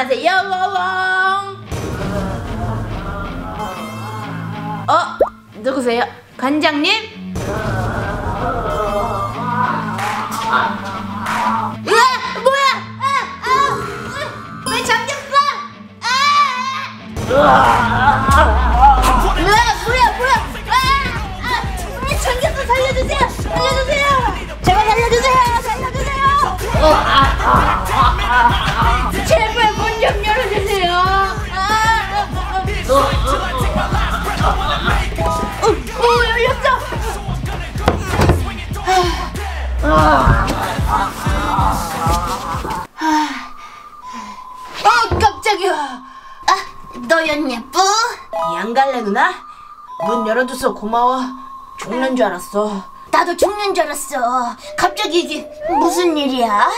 안녕하세요. 누구세요? 관장님? 왜 잠겼어? 뭐야! 잠겼어! 살려주세요! 살려주세요! 제발 살려주세요! 살려주세요! 제발 문 좀 열어주세요! 열렸어! 깜짝이야! 너였냐, 뿌? 양갈래 누나? 문 열어줘서 고마워. 죽는 줄 알았어. 나도 죽는 줄 알았어. 갑자기 이게 무슨 일이야?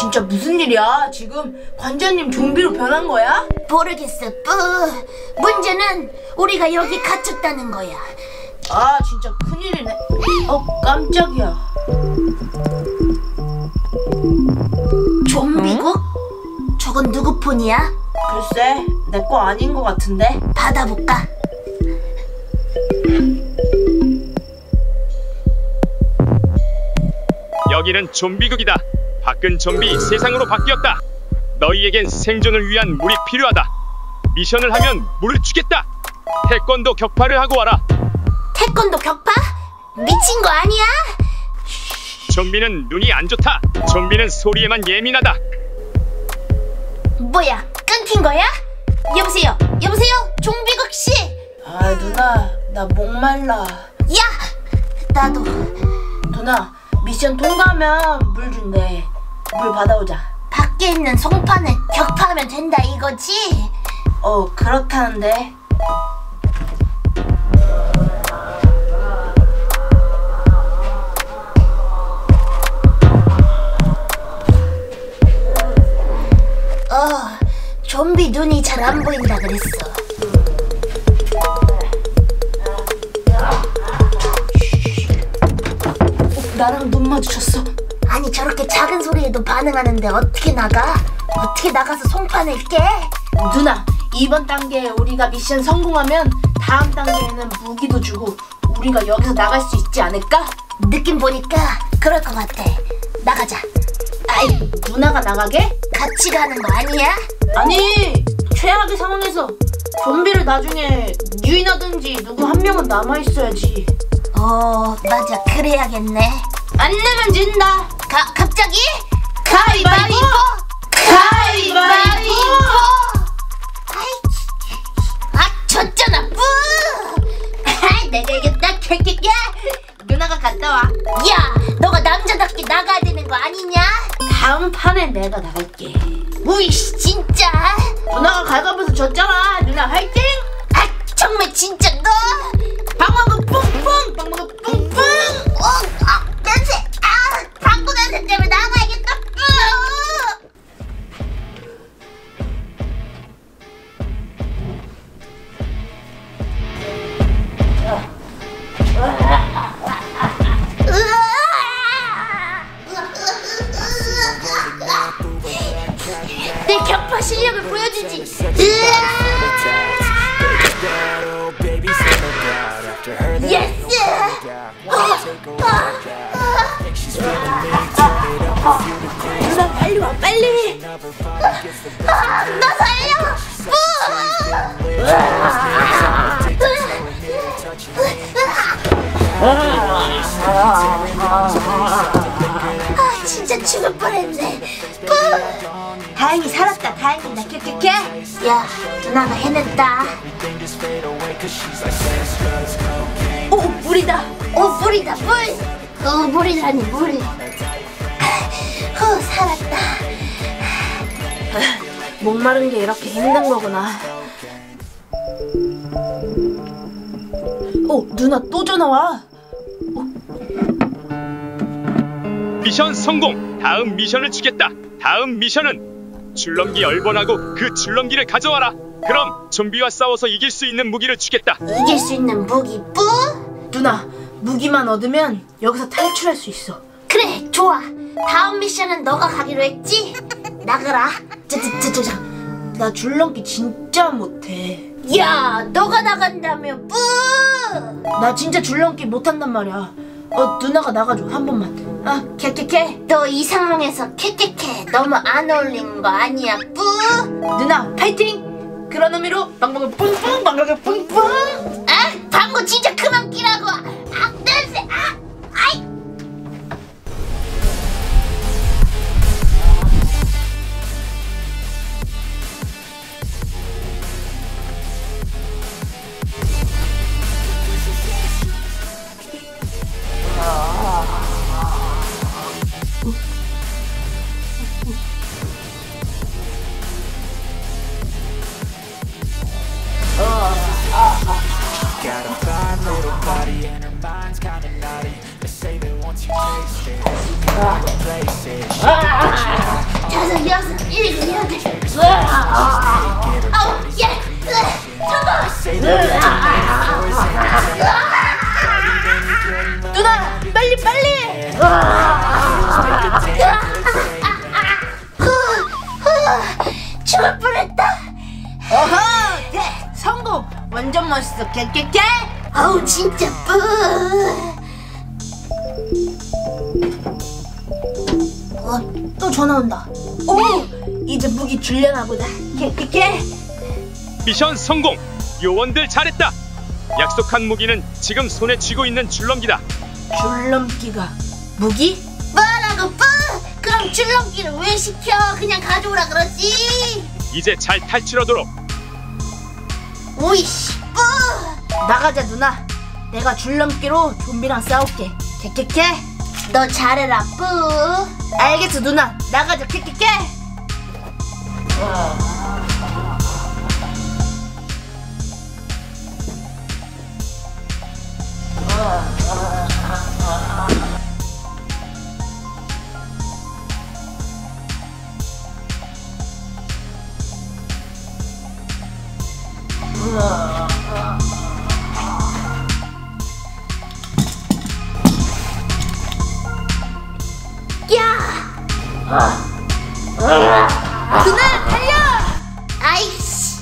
진짜 무슨 일이야? 지금 관장님 좀비로 변한 거야? 모르겠어, 뿌. 문제는 우리가 여기 갇혔다는 거야. 아, 진짜 큰일이네. 깜짝이야. 좀비국? 저건 누구 폰이야? 글쎄, 내 거 아닌 거 같은데. 받아볼까? 여기는 좀비국이다. 밖은 좀비 세상으로 바뀌었다. 너희에겐 생존을 위한 물이 필요하다. 미션을 하면 물을 주겠다. 태권도 격파를 하고 와라. 태권도 격파? 미친 거 아니야? 좀비는 눈이 안 좋다. 좀비는 소리에만 예민하다. 뭐야? 끊긴 거야? 여보세요? 여보세요? 좀비국 씨? 아, 누나, 나 목말라. 야! 나도. 누나, 미션 통과하면 물 준대. 물 받아오자. 밖에 있는 송판을 격파하면 된다 이거지? 그렇다는데. 좀비 눈이 잘 안 보인다 그랬어. 나랑 눈 마주쳤어. 아니, 저렇게 작은 소리에도 반응하는데 어떻게 나가? 어떻게 나가서 송판을 깨? 누나, 이번 단계에 우리가 미션 성공하면 다음 단계에는 무기도 주고 우리가 여기서 나갈 수 있지 않을까? 느낌 보니까 그럴 것 같아. 나가자. 아이, 누나가 나가게? 같이 가는 거 아니야? 아니, 최악의 상황에서 좀비를 나중에 유인하든지 누구 한 명은 남아있어야지. 맞아, 그래야겠네. 안 내면 진다. 갑자기? 가위바위보! 가위바위보! 아, 졌잖아, 뿌! 내가 이겼다, 개개개! 누나가 갔다 와. 야, 너가 남자답게 나가야 되는 거 아니냐? 다음 판에 내가 나갈게. 우이씨, 진짜. 누나가 갈가면서 졌잖아. 누나 화이팅! 아, 정말 진짜 너. 방망이 뿡뿡, 방망이 뿡뿡. 냄새. 방구 냄새 때문에 나가야겠다. 내 격파 실력을 보여주지. 예스! 누나 빨리 와, 빨리! 나 살려! 진짜 죽을 뻔했네. 다행히 살았다. 다행이다. 큐큐큐. 야, 누나가 해냈다. 오, 물이다. 오, 물이다. 물. 오, 물이라니, 물. 후, 살았다. 목마른 게 이렇게 힘든 거구나. 누나 또 전화와. 미션 성공! 다음 미션을 주겠다! 다음 미션은 줄넘기 10번하고 그 줄넘기를 가져와라! 그럼 좀비와 싸워서 이길 수 있는 무기를 주겠다! 이길 수 있는 무기 뿌? 누나, 무기만 얻으면 여기서 탈출할 수 있어. 그래, 좋아! 다음 미션은 너가 가기로 했지? 나가라! 나 줄넘기 진짜 못해. 야, 너가 나간다며, 뿌! 나 진짜 줄넘기 못한단 말이야. 누나가 나가줘, 한 번만. 캐캐캐. 너 이 상황에서 캐캐캐 너무 안 어울리는 거 아니야, 뿌! 누나, 파이팅! 그런 의미로 방방을 뿡뿡, 방방을 뿡뿡! 아, 방구 진짜 그만 끼라고! 아, 냄새! 아! 아이! 다섯, 여섯, 일곱, 여덟. 아우, 예! 성공! 누나, 빨리, 빨리! 죽을 뻔했다. 어허, 네, 성공! 완전 멋있어, 깨깨깨! 아우, 진짜 뿌! 또 전화 온다. 오! 이제 무기 줄려나 보다. 캐캐캐. 미션 성공! 요원들 잘했다! 약속한 무기는 지금 손에 쥐고 있는 줄넘기다. 줄넘기가 무기? 뭐라고 뿌! 그럼 줄넘기를 왜 시켜? 그냥 가져오라 그러지! 이제 잘 탈출하도록! 오이씨 뿌! 나가자 누나! 내가 줄넘기로 좀비랑 싸울게. 캐캐캐. 너 잘해라 뿌! 알겠어 누나, 나가자 깨깨깨. 누나 달려! 아이씨!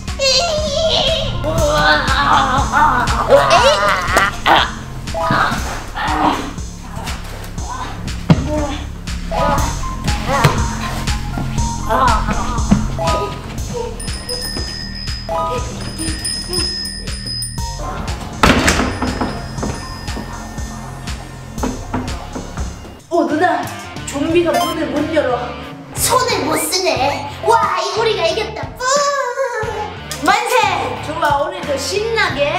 오 누나! 좀비가 문을 못 열어. 손을 못 쓰네. 와, 이 우리가 이겼다. 뿌! 만세! 정말 오늘도 신나게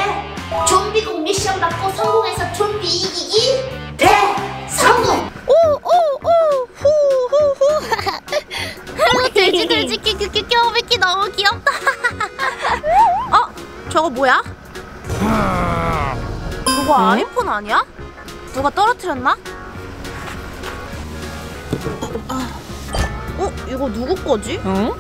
좀비국 미션 받고 성공해서 좀비 이기기 대성공! 오오오! 후후후! 하하! 돼지 끼끼끼끼 오비끼 너무 귀엽다. 저거 뭐야? 그거 아이폰 아니야? 누가 떨어뜨렸나? 이거 누구 거지? 응?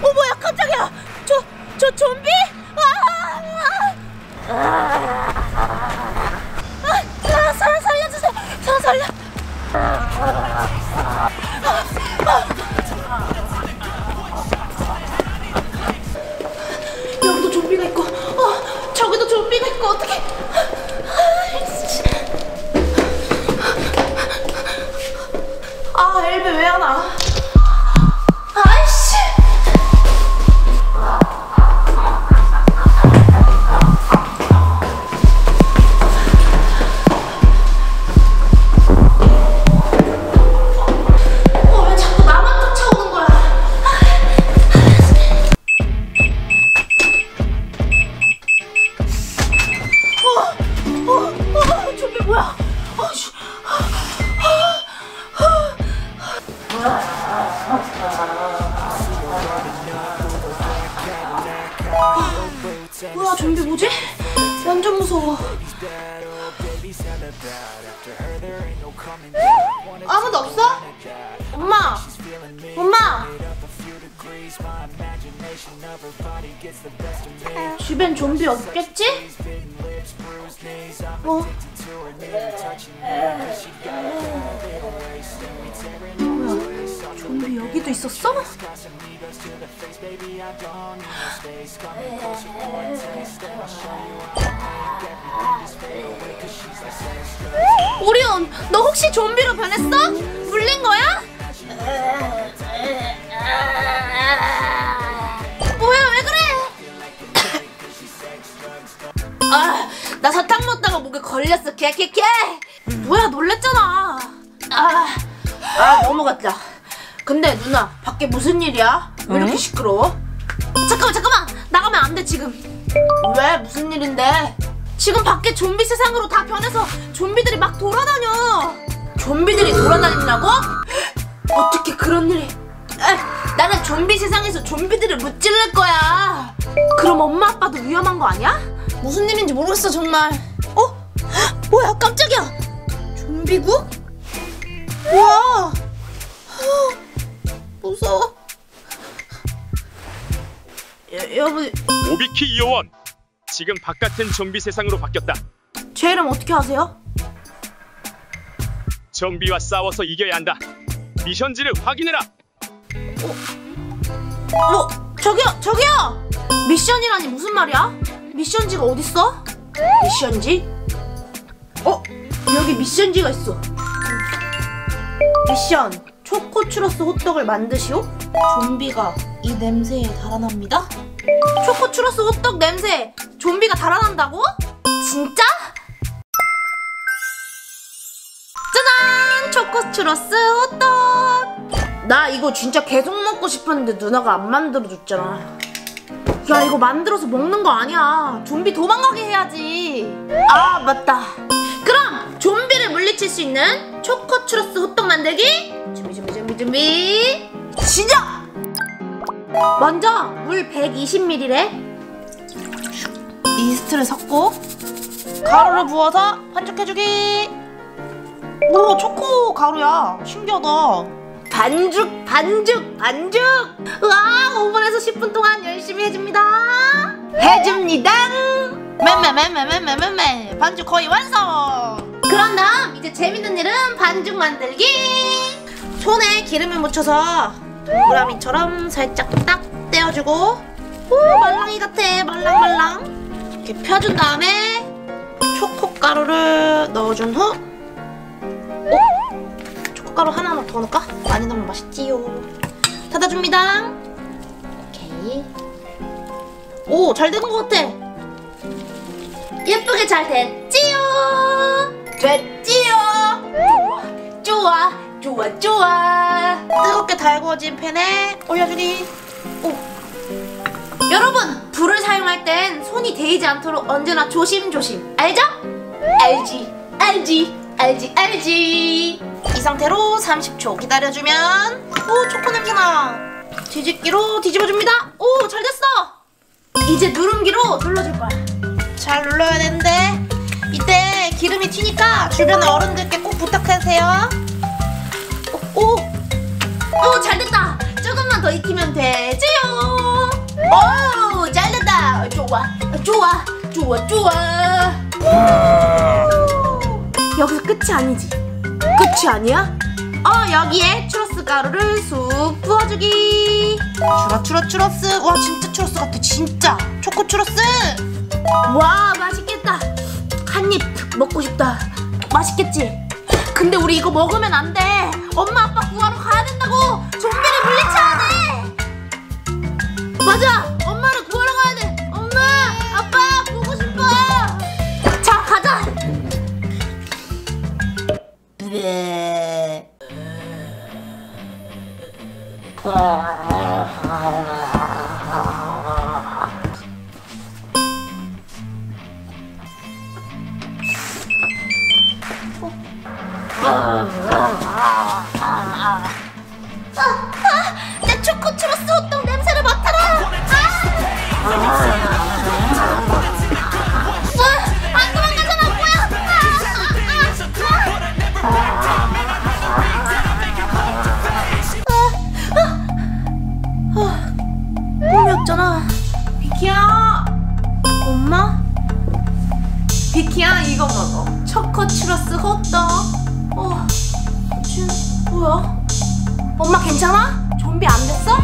뭐야, 깜짝이야! 저 좀비? 사람 살려주세요! 사람 살려! 어떡해? 아, 엘베 왜 안 와? 아이씨! 왜 자꾸 나만 쫓아오는 거야? 좀비 뭐야? 우와, 좀비 뭐지? 완전 무서워. 아무도 없어? 엄마! 엄마! 집엔 좀비 없겠지? 뭐야? 좀비 여기도 있었어? 오리온, 너 혹시 좀비로 변했어? 물린 거야? 뭐야, 왜 그래? 아, 나 사탕 먹다가 목에 걸렸어. 개개개. 뭐야, 놀랬잖아. 아, 넘어갔다. 근데 누나, 밖에 무슨 일이야? 왜 이렇게 시끄러워? 잠깐만, 나가면 안 돼 지금. 왜? 무슨 일인데? 지금 밖에 좀비 세상으로 다 변해서 좀비들이 막 돌아다녀. 좀비들이 돌아다닌다고? 어떻게 그런 일이? 나는 좀비 세상에서 좀비들을 무찌를 거야. 그럼 엄마 아빠도 위험한 거 아니야? 무슨 일인지 모르겠어 정말. 어? 뭐야, 깜짝이야. 좀비국? 우와, 무서워. 여보. 오비키 요원, 지금 바깥은 좀비 세상으로 바뀌었다. 제 이름 어떻게 아세요? 좀비와 싸워서 이겨야 한다. 미션지를 확인해라. 저기요! 미션이라니 무슨 말이야? 미션지가 어딨어? 미션지? 여기 미션지가 있어. 미션, 초코츄러스 호떡을 만드시오? 좀비가 이 냄새에 달아납니다? 초코츄러스 호떡 냄새! 좀비가 달아난다고? 진짜? 짜잔! 초코츄러스 호떡! 나 이거 진짜 계속 먹고 싶었는데 누나가 안 만들어줬잖아. 야, 이거 만들어서 먹는 거 아니야. 좀비 도망가게 해야지. 아, 맞다. 그럼 좀비를 물리칠 수 있는 초코츄러스 호떡 만들기! 준비! 시작! 먼저 물 120ml에 이스트를 섞고 가루를 부어서 반죽해주기. 오, 초코 가루야. 신기하다. 반죽! 우와, 5분에서 10분 동안 열심히 해줍니다. 맴. 반죽 거의 완성. 그런 다음 이제 재밌는 일은 반죽 만들기. 손에 기름을 묻혀서 동그라미처럼 살짝 딱 떼어주고, 오, 말랑이 같아. 말랑말랑. 이렇게 펴준 다음에 초코가루를 넣어준 후, 초코가루 하나 더 넣을까? 많이 넣으면 맛있지요. 닫아줍니다. 오케이. 오, 잘 되는 것 같아. 예쁘게 잘 됐지요. 좋아. 뜨겁게 달구어진 팬에 올려주니. 오. 여러분, 불을 사용할 땐 손이 데이지 않도록 언제나 조심조심. 알죠? 알지. 이 상태로 30초 기다려주면, 오, 초코 냄새나. 뒤집기로 뒤집어줍니다. 오, 잘 됐어. 이제 누름기로 눌러줄 거야. 잘 눌러야 되는데 이때 기름이 튀니까 주변의 어른들께 꼭 부탁하세요. 오, 잘 됐다. 조금만 더 익히면 되지요. 오, 잘된다. 좋아. 여기서 끝이 아니지? 끝이 아니야? 여기에 추러스 가루를 쑥 부어주기. 추러스. 와, 진짜 추러스 같아. 진짜 초코 추러스. 와, 맛있겠다. 한 입 먹고 싶다. 맛있겠지? 근데 우리 이거 먹으면 안 돼. 엄마 아빠 구하러 가야 된다고. 좀비를 물리쳐야 돼. 맞아! 엄마를 구하러 가야 돼! 엄마! 아빠! 보고 싶어! 자, 가자! 내 초코츄러스 호떡 냄새를 맡아라! 안 도망가잖아. 뭐야? 꿈이었잖아. 비키야. 엄마? 비키야 이거 먹어. 초코 추러스 호떡. 뭐야? 엄마 괜찮아? 좀비 안 됐어?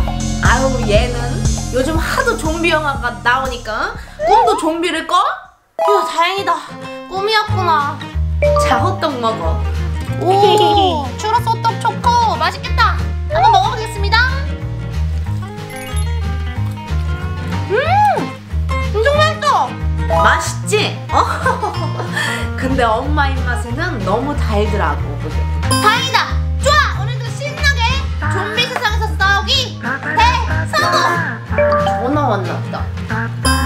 아유 얘는 요즘 하도 좀비 영화가 나오니까 꿈도 좀비를 꿔? 휴 다행이다. 꿈이었구나. 자 호떡 먹어. 오 추러스 호떡 초코 맛있겠다. 한번 먹어보겠습니다. 엄청 맛있어. 맛있지? 근데 엄마 입맛에는 너무 달더라고. 다행이다. 좋아. 오늘도 신나게 좀비 세상에서 싸우기 대성공. 전화 왔나보다.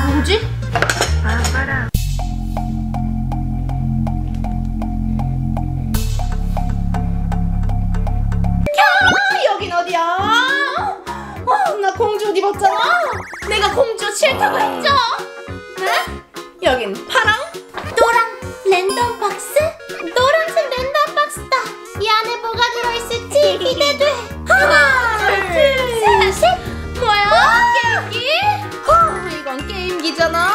누구지? 여긴 어디야? 나 공주 옷 입었잖아. 내가 공주 싫다고 했죠? 네? 여긴 파랑, 노랑 랜덤 박스? 노란색 랜덤 박스다. 이 안에 뭐가 들어있을지 기대돼. 하나, 둘, 셋. 뭐야? 게임기? 이건 게임기잖아.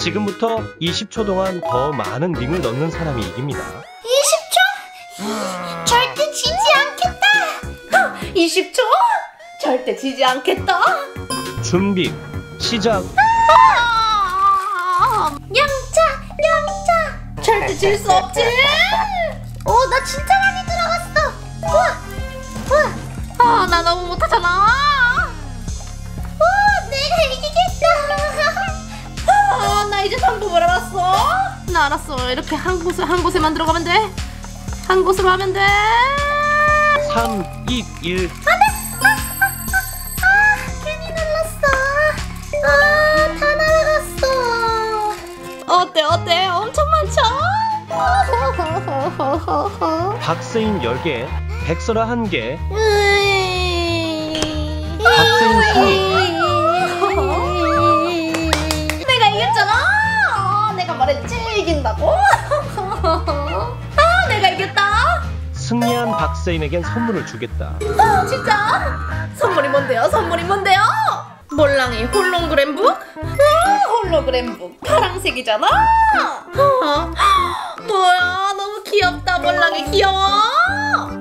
지금부터 20초 동안 더 많은 링을 넣는 사람이 이깁니다. 20초? 절대 지지 않겠다. 20초? 절대 지지 않겠다. 준비 시작. 영차 절대 질 수 없지. 오 나 진짜 많이 들어갔어. 우와 나 너무 못하잖아. 오 내가 이기겠다. 나 이제 방법을 알았어. 나 알았어. 이렇게 한 곳에만 들어가면 돼. 한 곳으로 하면 돼. 3, 2, 1 안돼. 어때? 엄청 많죠? 박스인 10개, 백설아 1개, 박스인 2개. 내가 이겼잖아. 내가 말했지 이긴다고. 내가 이겼다. 승리한 박스인에겐 선물을 주겠다. 진짜? 선물이 뭔데요? 몰랑이 홀로그램북? 홀로그램북 파랑색이잖아? 뭐야 너무 귀엽다. 몰랑이 귀여워.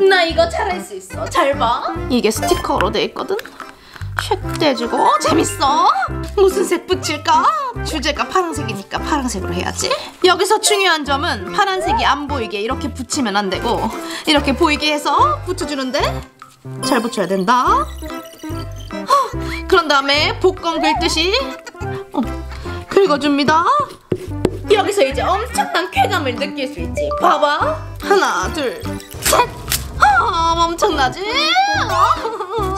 나 이거 잘할 수 있어. 잘 봐. 이게 스티커로 돼 있거든? 쉐도 해주고 재밌어. 무슨 색 붙일까? 주제가 파란색이니까 파란색으로 해야지. 여기서 중요한 점은 파란색이 안 보이게 이렇게 붙이면 안 되고 이렇게 보이게 해서 붙여주는데 잘 붙여야 된다. 그런 다음에 복권 긁듯이 긁어줍니다. 여기서 이제 엄청난 쾌감을 느낄 수 있지. 봐봐. 하나, 둘, 셋. 엄청나지?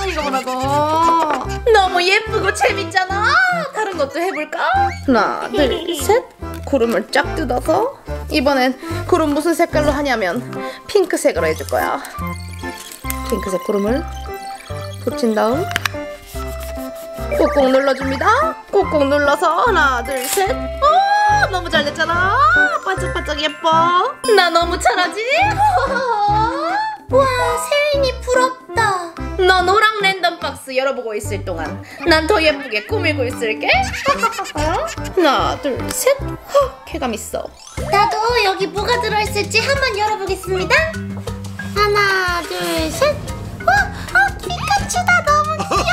이거 뭐라고? 너무 예쁘고 재밌잖아. 다른 것도 해볼까? 하나, 둘, 셋. 구름을 쫙 뜯어서 이번엔 구름 무슨 색깔로 하냐면 핑크색으로 해줄 거야. 핑크색 구름을 붙인 다음 꾹꾹 눌러줍니다. 꾹꾹 눌러서 하나, 둘, 셋. 오, 너무 잘 됐잖아. 반짝반짝 예뻐. 나 너무 잘하지? 와, 세린이 부럽다. 너 노랑 랜덤 박스 열어보고 있을 동안 난 더 예쁘게 꾸밀고 있을게. 하나, 둘, 셋. 쾌감 있어. 나도 여기 뭐가 들어있을지 한번 열어보겠습니다. 하나, 둘, 셋. 피카츄다. 너무 귀여워.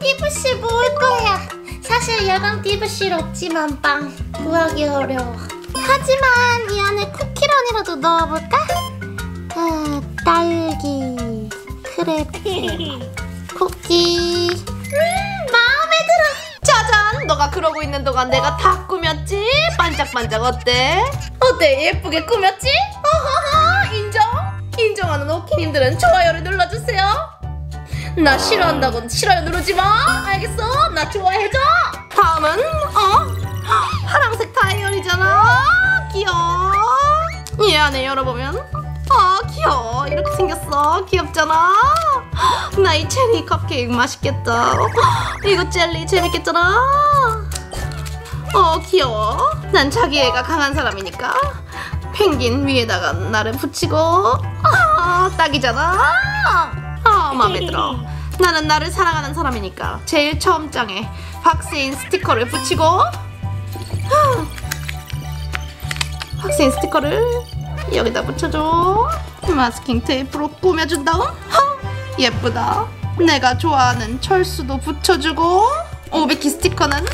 띠부씨 모을 거야. 사실 야광 띠부씨로 없지만 빵 구하기 어려워. 하지만 이 안에 쿠키런이라도 넣어볼까? 딸기, 크레피, 쿠키. 마음에 들어. 짜잔! 너가 그러고 있는 동안 내가 다 꾸몄지? 반짝반짝 어때? 어때? 예쁘게 꾸몄지? 어허허! 인정하는 오키님들은 좋아요를 눌러주세요. 나 싫어한다고 싫어요 누르지 마. 알겠어? 나 좋아해줘. 다음은 파랑색 다이어리잖아. 귀여워. 얘 안에 열어보면 귀여워. 이렇게 생겼어. 귀엽잖아. 나 이 체리 컵케이크 맛있겠다. 이거 젤리 재밌겠잖아. 귀여워. 난 자기애가 강한 사람이니까 펭귄 위에다가 나를 붙이고 딱이잖아. 마음에 들어. 나는 나를 사랑하는 사람이니까. 제일 처음 장에 박스인 스티커를 붙이고, 박스인 스티커를 여기다 붙여줘. 마스킹 테이프로 꾸며준 다음, 예쁘다. 내가 좋아하는 철수도 붙여주고, 오비키 스티커는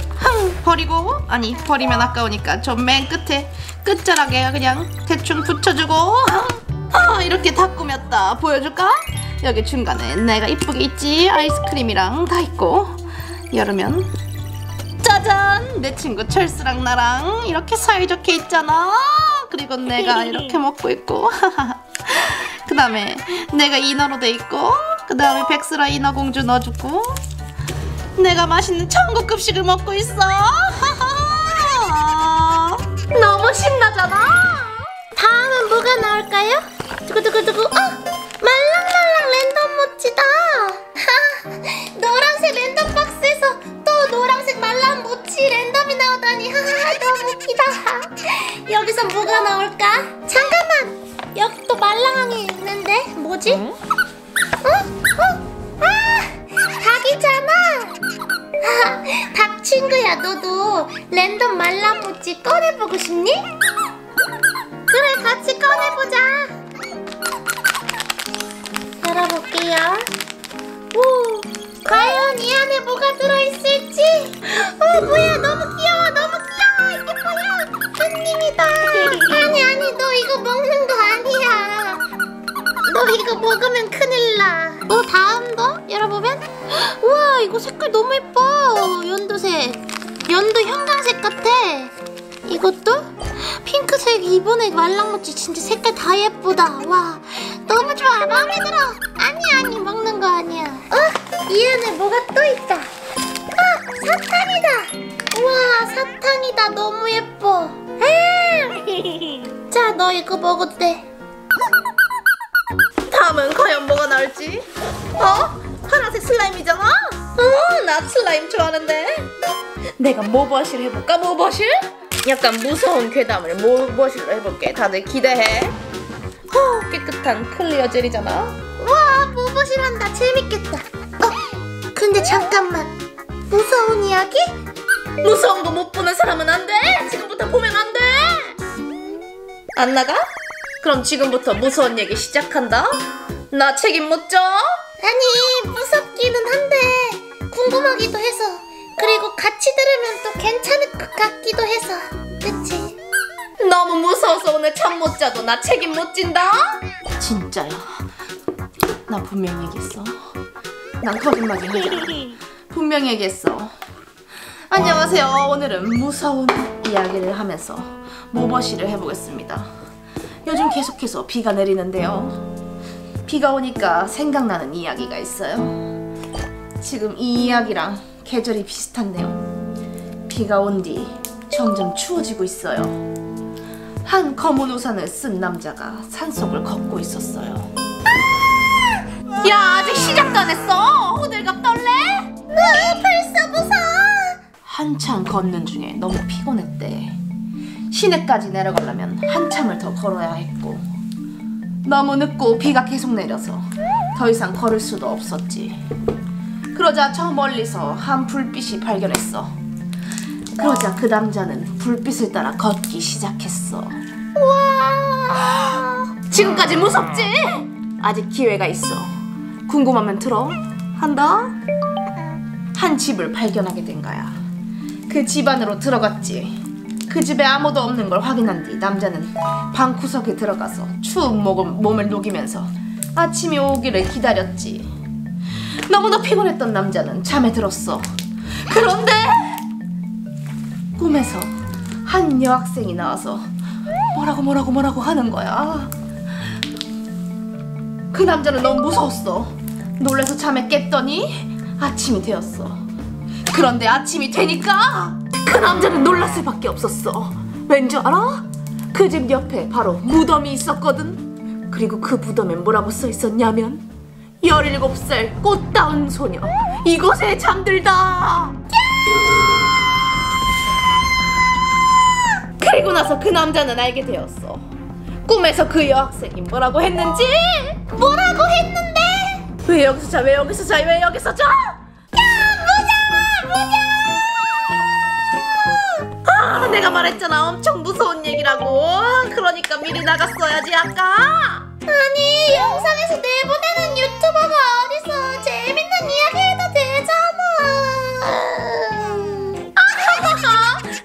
버리고, 아니 버리면 아까우니까 저 맨 끝에 끝자락에 그냥 대충 붙여주고, 이렇게 다 꾸몄다. 보여줄까? 여기 중간에 내가 이쁘게 있지? 아이스크림이랑 다 있고, 여름엔 짜잔! 내 친구 철수랑 나랑 이렇게 사이좋게 있잖아. 그리고 내가 이렇게 먹고 있고, 그 다음에 내가 이너로 돼 있고, 그 다음에 백스라 이너 공주 넣어주고, 내가 맛있는 천국 급식을 먹고 있어. 너무 신나잖아. 다음은 뭐가 나올까요? 두구두구두구. 말랑말랑 랜덤 모찌다. 노란색 랜덤 박스에서 또 노란색 말랑 모찌 랜덤이 나오다니. 너무 웃기다. 여기서 뭐가 나올까? 잠깐만, 여기 또 말랑이 있는데 뭐지? 닭이잖아. 닭 친구야, 너도 랜덤 말랑 모찌 꺼내보고 싶니? 그래, 같이 꺼내보자. 열어볼게요. 오, 과연 이 안에 뭐가 들어있을지. 오, 뭐야, 너무 귀여워, 너무 귀여워. 이게 뭐야? 깻잎이다. 아니, 너 이거 먹는 거 아니야. 너 이거 먹으면 큰일 나. 오, 다음도 열어보면, 우와, 이거 색깔 너무 예뻐. 연두색, 연두 형광색 같아. 이것도 핑크색. 이번에 말랑모찌 진짜 색깔 다 예쁘다. 와, 너무 좋아, 마음에 들어. 아니, 먹는 거 아니야. 이 안에 뭐가 또 있다. 사탕이다. 우와, 사탕이다. 너무 예뻐. 자, 너 이거 먹어도 돼. 다음은 과연 뭐가 나올지? 파란색 슬라임이잖아? 나 슬라임 좋아하는데. 내가 모버실 해볼까, 모버실? 약간 무서운 괴담을 모버실로 해볼게. 다들 기대해. 깨끗한 클리어 젤이잖아. 와, 모버실 한다. 재밌겠다. 근데 잠깐만, 무서운 이야기? 무서운 거 못 보는 사람은 안 돼. 지금부터 보면 안 돼. 안 나가? 그럼 지금부터 무서운 얘기 시작한다. 나 책임 못 져? 아니, 무섭기는 한데 궁금하기도 해서, 그리고 같이 들으면 또 괜찮을 것 같기도 해서. 그치? 너무 무서워서 오늘 잠 못 자도 나 책임 못 진다? 진짜야. 나 분명히 얘기했어. 난 거짓말이 아니야. 분명히 얘기했어. 안녕하세요. 오늘은 무서운 이야기를 하면서 모버시를 해보겠습니다. 요즘 계속해서 비가 내리는데요, 비가 오니까 생각나는 이야기가 있어요. 지금 이 이야기랑 계절이 비슷한데요, 비가 온 뒤 점점 추워지고 있어요. 한 검은 우산을 쓴 남자가 산속을 걷고 있었어요. 야, 아직 시작도 안 했어. 호들갑 떨래? 벌써 무서워. 한참 걷는 중에 너무 피곤했대. 시내까지 내려가려면 한참을 더 걸어야 했고, 너무 늦고 비가 계속 내려서 더 이상 걸을 수도 없었지. 그러자 저 멀리서 한 불빛이 발견했어. 그러자 그 남자는 불빛을 따라 걷기 시작했어. 우와, 지금까지 무섭지? 아직 기회가 있어. 궁금하면 들어. 한다. 한 집을 발견하게 된 거야. 그 집 안으로 들어갔지. 그 집에 아무도 없는 걸 확인한 뒤 남자는 방구석에 들어가서 추운 몸을 녹이면서 아침이 오기를 기다렸지. 너무나 피곤했던 남자는 잠에 들었어. 그런데 꿈에서 한 여학생이 나와서 뭐라고 하는 거야. 그 남자는 너무 무서웠어. 놀라서 잠에 깼더니 아침이 되었어. 그런데 아침이 되니까 그 남자는 놀랐을 밖에 없었어. 왠지 알아? 그 집 옆에 바로 무덤이 있었거든. 그리고 그 무덤에 뭐라고 써있었냐면, 17살 꽃다운 소녀, 이곳에 잠들다. 그리고 나서 그 남자는 알게 되었어. 꿈에서 그 여학생이 뭐라고 했는지. 뭐라고 했는데? 왜 여기서 자? 왜 여기서 자? 왜 여기서 자? 무서워! 아, 내가 말했잖아. 엄청 무서운 얘기라고. 그러니까 미리 나갔어야지 아까. 아니, 영상에서 내보내는 유튜버가 어딨어. 재밌는 이야기 해도 되잖아. 아,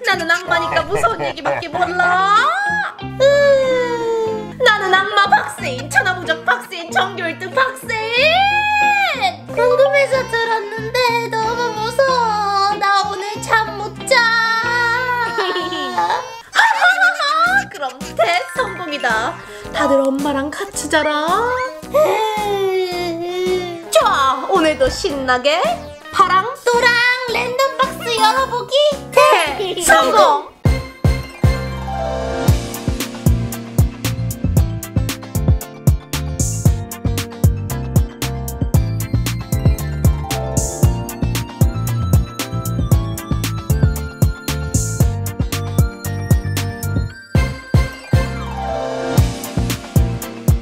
나는 악마니까 무서운 얘기밖에 몰라. 나는 악마 박세인, 천하무적 박세인, 전교 1등 박세인! 궁금해서 들었는데 너무 무서워. 나 오늘 잠 못 자. 그럼 대성공이다. 다들 엄마랑 같이 자라. 좋아, 오늘도 신나게 파랑, 노랑 랜덤박스 열어보기 대성공!